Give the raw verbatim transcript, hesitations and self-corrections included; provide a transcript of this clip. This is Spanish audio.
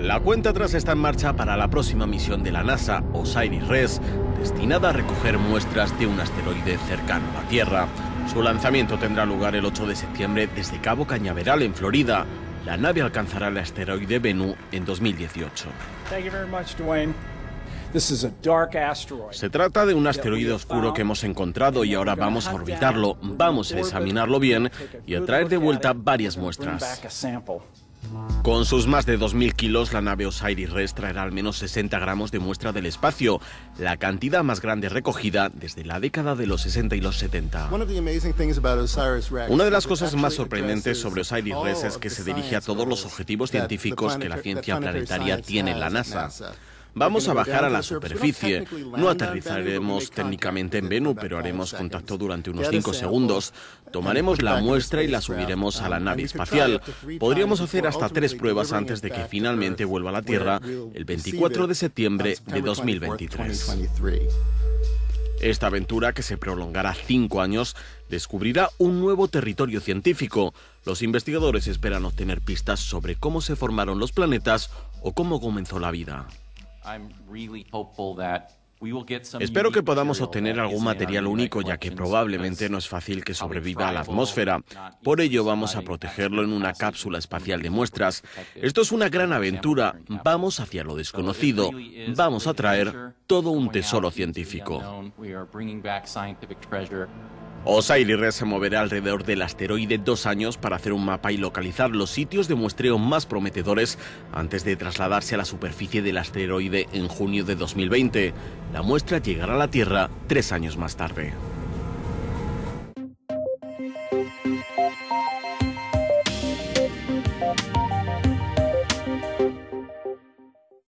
La cuenta atrás está en marcha para la próxima misión de la NASA, OSIRIS-REx, destinada a recoger muestras de un asteroide cercano a la Tierra. Su lanzamiento tendrá lugar el ocho de septiembre desde Cabo Cañaveral, en Florida. La nave alcanzará el asteroide Bennu en dos mil dieciocho. Se trata de un asteroide oscuro que hemos encontrado y ahora vamos a orbitarlo, vamos a examinarlo bien y a traer de vuelta varias muestras. Con sus más de dos mil kilos, la nave OSIRIS-REx traerá al menos sesenta gramos de muestra del espacio, la cantidad más grande recogida desde la década de los sesenta y los setenta. Una de las cosas más sorprendentes sobre OSIRIS-REx es que se dirige a todos los objetivos científicos que la ciencia planetaria tiene en la NASA. Vamos a bajar a la superficie. No aterrizaremos técnicamente en Bennu, pero haremos contacto durante unos cinco segundos. Tomaremos la muestra y la subiremos a la nave espacial. Podríamos hacer hasta tres pruebas antes de que finalmente vuelva a la Tierra el veinticuatro de septiembre de dos mil veintitrés. Esta aventura, que se prolongará cinco años, descubrirá un nuevo territorio científico. Los investigadores esperan obtener pistas sobre cómo se formaron los planetas o cómo comenzó la vida. Espero que podamos obtener algún material único, ya que probablemente no es fácil que sobreviva a la atmósfera. Por ello vamos a protegerlo en una cápsula espacial de muestras. Esto es una gran aventura. Vamos hacia lo desconocido. Vamos a traer todo un tesoro científico. OSIRIS-REx se moverá alrededor del asteroide dos años para hacer un mapa y localizar los sitios de muestreo más prometedores antes de trasladarse a la superficie del asteroide en junio de dos mil veinte. La muestra llegará a la Tierra tres años más tarde.